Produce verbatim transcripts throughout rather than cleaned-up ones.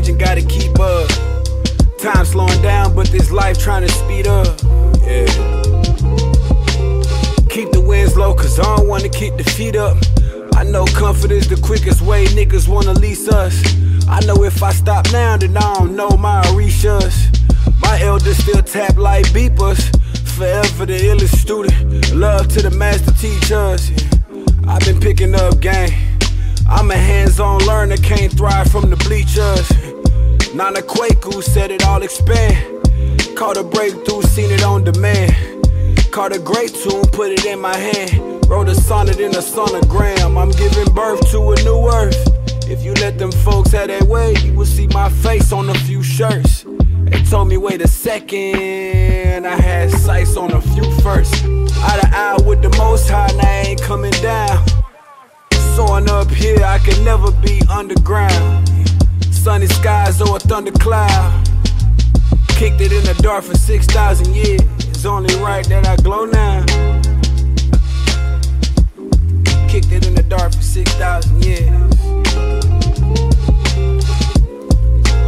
changing, gotta keep up. Time slowing down, but this life trying to speed up. Yeah. Keep the winds low, cause I don't wanna kick the feet up. I know comfort is the quickest way niggas wanna lease us. I know if I stop now, then I don't know my Orishas. My elders still tap like beepers. Forever the illest student, love to the master teachers. I've been picking up game. I'm a hands-on learner, can't thrive from the bleachers. Nana Quaku said it all, expand. Caught a breakthrough, seen it on demand. Caught a great tune, put it in my hand. Wrote a sonnet in a sonogram. I'm giving birth to a new earth. If you let them folks have their way, you will see my face on a few shirts. They told me, wait a second, I had sights on a few first. Eye to eye with the Most High, and I ain't coming down. Soaring up here, I can never be underground. Sunny skies or a thundercloud. Kicked it in the dark for six thousand years. It's only right that I glow now. Kicked it in the dark for six thousand years.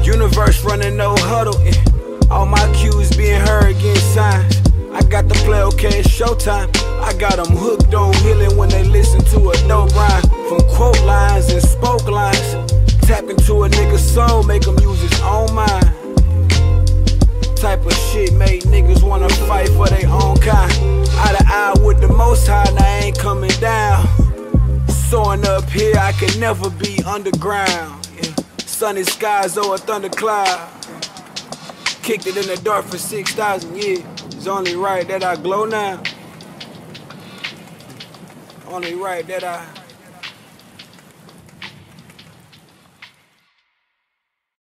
Universe running no huddle. All my cues being heard, getting signs. I got the play, okay, it's showtime. I got them hooked on healing when they listen to a dope rhyme. From quote lines and spoke lines. Tap into a nigga's soul, make him use his own mind. Type of shit made niggas wanna fight for their own kind. Eye to eye with the Most High, and I ain't coming down. Soaring up here, I can never be underground. Yeah. Sunny skies or a thundercloud. Kicked it in the dark for six thousand years. It's only right that I glow now. Only right that I...